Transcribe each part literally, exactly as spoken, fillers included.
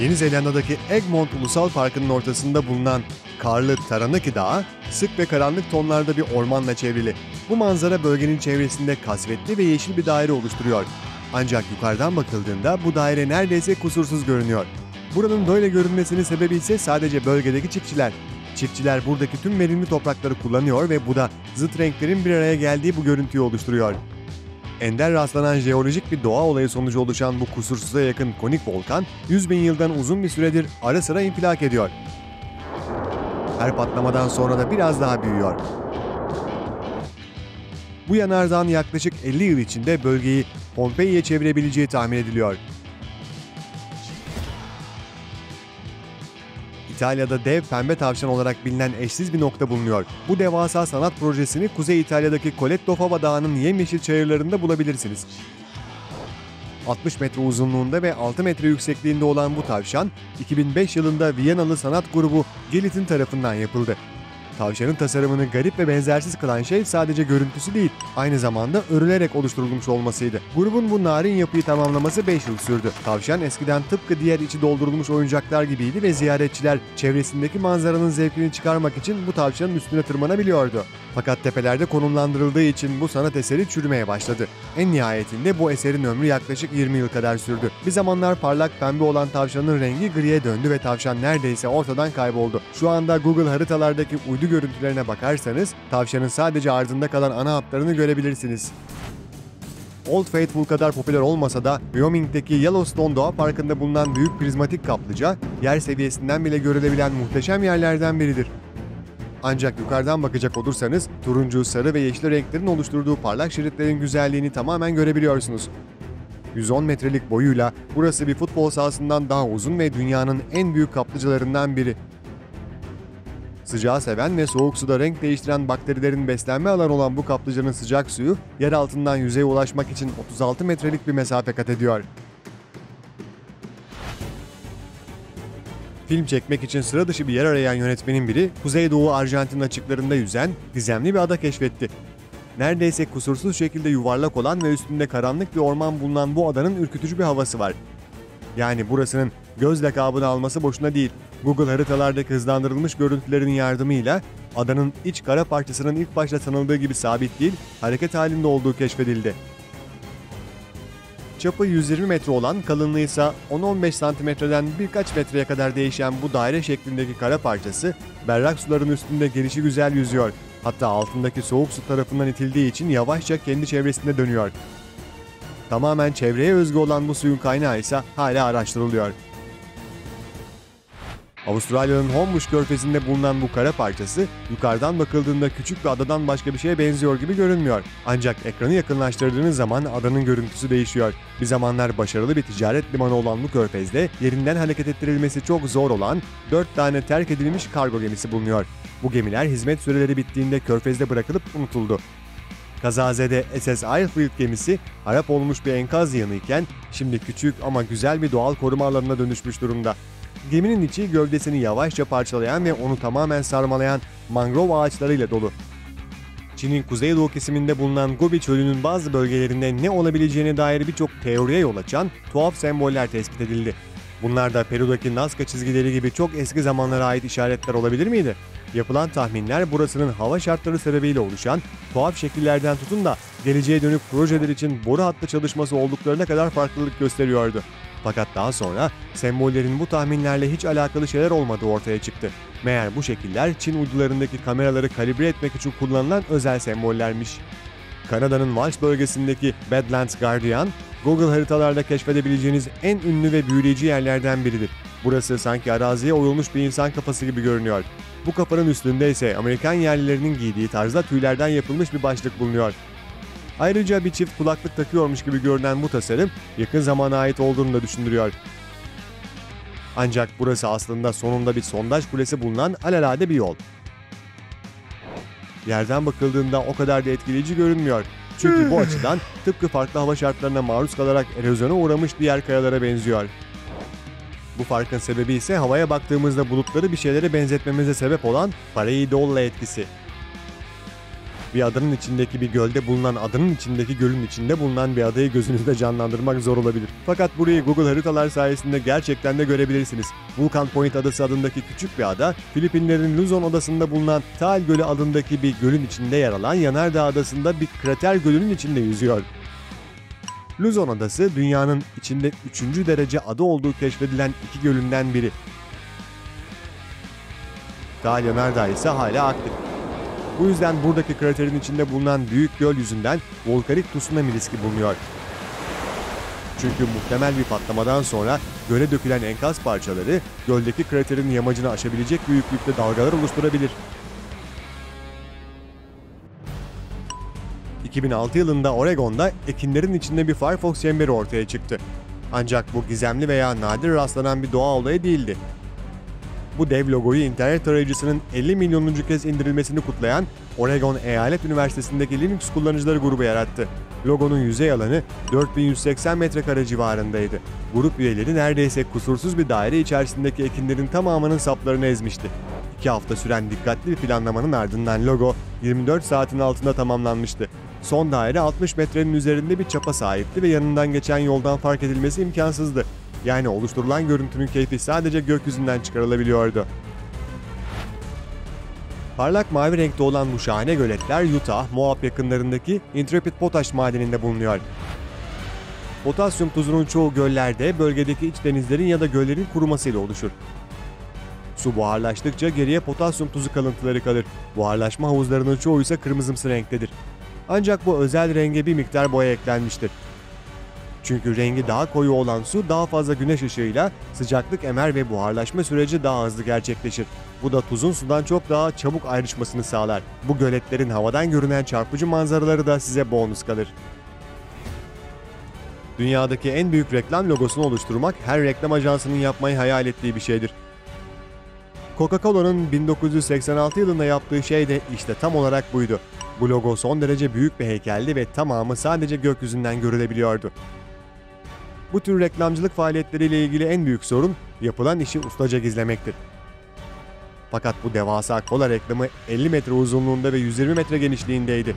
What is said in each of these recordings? Yeni Zelanda'daki Egmont Ulusal Parkı'nın ortasında bulunan karlı Taranaki Dağı, sık ve karanlık tonlarda bir ormanla çevrili. Bu manzara bölgenin çevresinde kasvetli ve yeşil bir daire oluşturuyor. Ancak yukarıdan bakıldığında bu daire neredeyse kusursuz görünüyor. Buranın böyle görünmesinin sebebi ise sadece bölgedeki çiftçiler. Çiftçiler buradaki tüm verimli toprakları kullanıyor ve bu da zıt renklerin bir araya geldiği bu görüntüyü oluşturuyor. Ender rastlanan jeolojik bir doğa olayı sonucu oluşan bu kusursuza yakın konik volkan, yüz bin yıldan uzun bir süredir ara sıra infilak ediyor. Her patlamadan sonra da biraz daha büyüyor. Bu yanardağın yaklaşık elli yıl içinde bölgeyi Pompei'ye çevirebileceği tahmin ediliyor. İtalya'da dev pembe tavşan olarak bilinen eşsiz bir nokta bulunuyor. Bu devasa sanat projesini Kuzey İtalya'daki Colletto Fava Dağı'nın yemyeşil çayırlarında bulabilirsiniz. altmış metre uzunluğunda ve altı metre yüksekliğinde olan bu tavşan, iki bin beş yılında Viyanalı sanat grubu Gelitin tarafından yapıldı. Tavşanın tasarımını garip ve benzersiz kılan şey sadece görüntüsü değil, aynı zamanda örülerek oluşturulmuş olmasıydı. Grubun bu narin yapıyı tamamlaması beş yıl sürdü. Tavşan eskiden tıpkı diğer içi doldurulmuş oyuncaklar gibiydi ve ziyaretçiler çevresindeki manzaranın zevkini çıkarmak için bu tavşanın üstüne tırmanabiliyordu. Fakat tepelerde konumlandırıldığı için bu sanat eseri çürümeye başladı. En nihayetinde bu eserin ömrü yaklaşık yirmi yıl kadar sürdü. Bir zamanlar parlak pembe olan tavşanın rengi griye döndü ve tavşan neredeyse ortadan kayboldu. Şu anda Google haritalardaki uydu görüntülerine bakarsanız tavşanın sadece ardında kalan ana hatlarını görebilirsiniz. Old Faithful kadar popüler olmasa da Wyoming'deki Yellowstone Doğa Parkı'nda bulunan büyük prizmatik kaplıca yer seviyesinden bile görülebilen muhteşem yerlerden biridir. Ancak yukarıdan bakacak olursanız turuncu, sarı ve yeşil renklerin oluşturduğu parlak şeritlerin güzelliğini tamamen görebiliyorsunuz. yüz on metrelik boyuyla burası bir futbol sahasından daha uzun ve dünyanın en büyük kaplıcalarından biri. Sıcağı seven ve soğuk suda renk değiştiren bakterilerin beslenme alanı olan bu kaplıcanın sıcak suyu, yer altından yüzeye ulaşmak için otuz altı metrelik bir mesafe kat ediyor. Film çekmek için sıra dışı bir yer arayan yönetmenin biri, Kuzeydoğu Arjantin açıklarında yüzen gizemli bir ada keşfetti. Neredeyse kusursuz şekilde yuvarlak olan ve üstünde karanlık bir orman bulunan bu adanın ürkütücü bir havası var. Yani burasının göz lakabını alması boşuna değil. Google haritalardaki hızlandırılmış görüntülerin yardımıyla adanın iç kara parçasının ilk başta sanıldığı gibi sabit değil, hareket halinde olduğu keşfedildi. Çapı yüz yirmi metre olan, kalınlığı ise on on beş santimetreden birkaç metreye kadar değişen bu daire şeklindeki kara parçası, berrak suların üstünde gelişigüzel yüzüyor. Hatta altındaki soğuk su tarafından itildiği için yavaşça kendi çevresinde dönüyor. Tamamen çevreye özgü olan bu suyun kaynağı ise hala araştırılıyor. Avustralya'nın Homebush Körfezi'nde bulunan bu kara parçası, yukarıdan bakıldığında küçük bir adadan başka bir şeye benziyor gibi görünmüyor. Ancak ekranı yakınlaştırdığınız zaman adanın görüntüsü değişiyor. Bir zamanlar başarılı bir ticaret limanı olan bu körfezde, yerinden hareket ettirilmesi çok zor olan dört tane terk edilmiş kargo gemisi bulunuyor. Bu gemiler hizmet süreleri bittiğinde körfezde bırakılıp unutuldu. Kazazede S S Ayrfild gemisi, harap olmuş bir enkaz yanıyken, şimdi küçük ama güzel bir doğal koruma alanına dönüşmüş durumda. Geminin içi gövdesini yavaşça parçalayan ve onu tamamen sarmalayan mangrove ağaçlarıyla dolu. Çin'in kuzeydoğu kesiminde bulunan Gobi çölünün bazı bölgelerinde ne olabileceğine dair birçok teoriye yol açan tuhaf semboller tespit edildi. Bunlar da Peru'daki Nazca çizgileri gibi çok eski zamanlara ait işaretler olabilir miydi? Yapılan tahminler burasının hava şartları sebebiyle oluşan tuhaf şekillerden tutun da geleceğe dönük projeler için boru hattı çalışması olduklarına kadar farklılık gösteriyordu. Fakat daha sonra sembollerin bu tahminlerle hiç alakalı şeyler olmadığı ortaya çıktı. Meğer bu şekiller Çin uydularındaki kameraları kalibre etmek için kullanılan özel sembollermiş. Kanada'nın Walsh bölgesindeki Badlands Guardian, Google haritalarda keşfedebileceğiniz en ünlü ve büyüleyici yerlerden biridir. Burası sanki araziye oyulmuş bir insan kafası gibi görünüyor. Bu kafanın üstünde ise Amerikan yerlilerinin giydiği tarzda tüylerden yapılmış bir başlık bulunuyor. Ayrıca bir çift kulaklık takıyormuş gibi görünen bu tasarım yakın zamana ait olduğunu da düşündürüyor. Ancak burası aslında sonunda bir sondaj kulesi bulunan alelade bir yol. Yerden bakıldığında o kadar da etkileyici görünmüyor. Çünkü bu açıdan tıpkı farklı hava şartlarına maruz kalarak erozyona uğramış diğer kayalara benziyor. Bu farkın sebebi ise havaya baktığımızda bulutları bir şeylere benzetmemize sebep olan pareidolia etkisi. bir adanın içindeki bir gölde bulunan adanın içindeki gölün içinde bulunan bir adayı gözünüzde canlandırmak zor olabilir. Fakat burayı Google haritalar sayesinde gerçekten de görebilirsiniz. Volcan Point adası adındaki küçük bir ada, Filipinlerin Luzon Adası'nda bulunan Taal Gölü adındaki bir gölün içinde yer alan Yanardağ Adası'nda bir krater gölünün içinde yüzüyor. Luzon Adası, dünyanın içinde üçüncü derece ada olduğu keşfedilen iki gölünden biri. Taal Yanardağ ise hala aktif. Bu yüzden buradaki kraterin içinde bulunan büyük göl yüzünden volkanik tsunami riski bulunuyor. Çünkü muhtemel bir patlamadan sonra göle dökülen enkaz parçaları göldeki kraterin yamacını aşabilecek büyüklükte dalgalar oluşturabilir. iki bin altı yılında Oregon'da ekinlerin içinde bir Firefox çemberi ortaya çıktı. Ancak bu gizemli veya nadir rastlanan bir doğa olayı değildi. Bu dev logoyu internet tarayıcısının elli milyonuncu kez indirilmesini kutlayan Oregon Eyalet Üniversitesi'ndeki Linux kullanıcıları grubu yarattı. Logonun yüzey alanı dört bin yüz seksen metrekare civarındaydı. Grup üyeleri neredeyse kusursuz bir daire içerisindeki ekinlerin tamamının saplarını ezmişti. İki hafta süren dikkatli bir planlamanın ardından logo yirmi dört saatin altında tamamlanmıştı. Son daire altmış metrenin üzerinde bir çapa sahipti ve yanından geçen yoldan fark edilmesi imkansızdı. Yani oluşturulan görüntünün keyfi sadece gökyüzünden çıkarılabiliyordu. Parlak mavi renkte olan bu şahane göletler Utah, Moab yakınlarındaki Intrepid Potash madeninde bulunuyor. Potasyum tuzunun çoğu göllerde bölgedeki iç denizlerin ya da göllerin kurumasıyla oluşur. Su buharlaştıkça geriye potasyum tuzu kalıntıları kalır. Buharlaşma havuzlarının çoğu ise kırmızımsı renktedir. Ancak bu özel renge bir miktar boya eklenmiştir. Çünkü rengi daha koyu olan su daha fazla güneş ışığıyla sıcaklık emer ve buharlaşma süreci daha hızlı gerçekleşir. Bu da tuzun sudan çok daha çabuk ayrışmasını sağlar. Bu göletlerin havadan görünen çarpıcı manzaraları da size bonus kalır. Dünyadaki en büyük reklam logosunu oluşturmak her reklam ajansının yapmayı hayal ettiği bir şeydir. Coca-Cola'nın bin dokuz yüz seksen altı yılında yaptığı şey de işte tam olarak buydu. Bu logo son derece büyük bir heykeldi ve tamamı sadece gökyüzünden görülebiliyordu. Bu tür reklamcılık faaliyetleriyle ilgili en büyük sorun yapılan işi ustaca gizlemektir. Fakat bu devasa kola reklamı elli metre uzunluğunda ve yüz yirmi metre genişliğindeydi.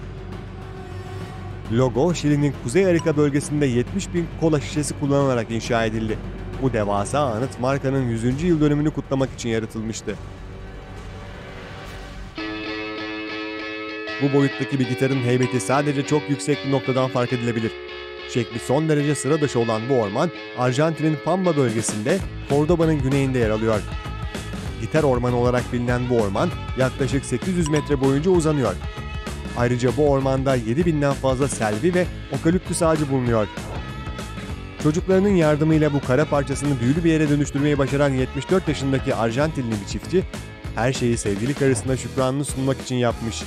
Logo, Şili'nin Kuzey Amerika bölgesinde yetmiş bin kola şişesi kullanılarak inşa edildi. Bu devasa anıt markanın yüzüncü yıl dönümünü kutlamak için yaratılmıştı. Bu boyuttaki bir gitarın heybeti sadece çok yüksek bir noktadan fark edilebilir. Şekli son derece sıra dışı olan bu orman, Arjantin'in Pampa bölgesinde, Cordoba'nın güneyinde yer alıyor. Gitar Ormanı olarak bilinen bu orman, yaklaşık sekiz yüz metre boyunca uzanıyor. Ayrıca bu ormanda yedi binden fazla selvi ve okalüptüs ağacı bulunuyor. Çocuklarının yardımıyla bu kara parçasını büyülü bir yere dönüştürmeyi başaran yetmiş dört yaşındaki Arjantinli bir çiftçi, her şeyi sevgili karısına şükranını sunmak için yapmış.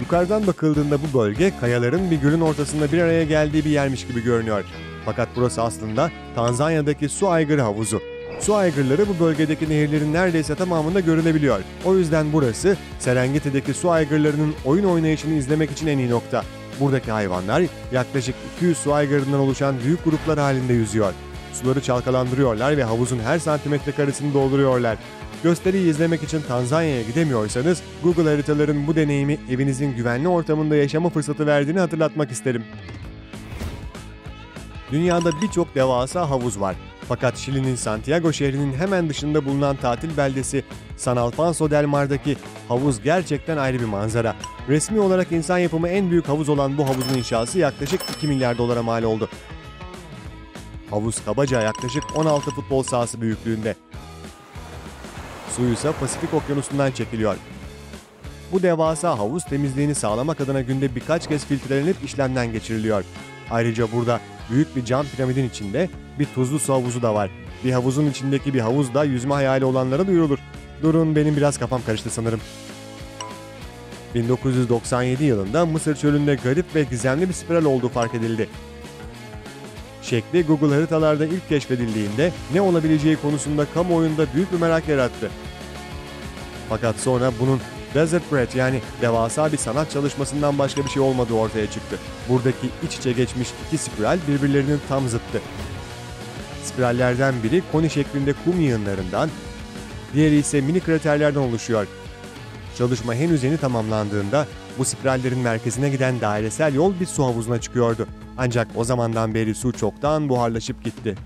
Yukarıdan bakıldığında bu bölge kayaların bir gölün ortasında bir araya geldiği bir yermiş gibi görünüyor. Fakat burası aslında Tanzanya'daki su aygırı havuzu. Su aygırları bu bölgedeki nehirlerin neredeyse tamamında görülebiliyor. O yüzden burası Serengeti'deki su aygırlarının oyun oynayışını izlemek için en iyi nokta. Buradaki hayvanlar yaklaşık iki yüz su aygırından oluşan büyük gruplar halinde yüzüyor. Suları çalkalandırıyorlar ve havuzun her santimetre karesini dolduruyorlar. Gösteriyi izlemek için Tanzanya'ya gidemiyorsanız, Google haritaların bu deneyimi evinizin güvenli ortamında yaşama fırsatı verdiğini hatırlatmak isterim. Dünyada birçok devasa havuz var. Fakat Şili'nin Santiago şehrinin hemen dışında bulunan tatil beldesi San Alfonso Del Mar'daki havuz gerçekten ayrı bir manzara. Resmi olarak insan yapımı en büyük havuz olan bu havuzun inşası yaklaşık iki milyar dolara mal oldu. Havuz kabaca yaklaşık on altı futbol sahası büyüklüğünde. Suyu ise Pasifik Okyanusu'ndan çekiliyor. Bu devasa havuz temizliğini sağlamak adına günde birkaç kez filtrelenip işlemden geçiriliyor. Ayrıca burada büyük bir cam piramidin içinde bir tuzlu su havuzu da var. Bir havuzun içindeki bir havuz da yüzme hayali olanlara duyurulur. Durun, benim biraz kafam karıştı sanırım. bin dokuz yüz doksan yedi yılında Mısır çölünde garip ve gizemli bir spiral olduğu fark edildi. Şekli Google haritalarda ilk keşfedildiğinde ne olabileceği konusunda kamuoyunda büyük bir merak yarattı. Fakat sonra bunun Desert Breath yani devasa bir sanat çalışmasından başka bir şey olmadığı ortaya çıktı. Buradaki iç içe geçmiş iki spiral birbirlerinin tam zıttı. Spirallerden biri koni şeklinde kum yığınlarından, diğeri ise mini kraterlerden oluşuyor. Çalışma henüz yeni tamamlandığında bu spirallerin merkezine giden dairesel yol bir su havuzuna çıkıyordu. Ancak o zamandan beri su çoktan buharlaşıp gitti.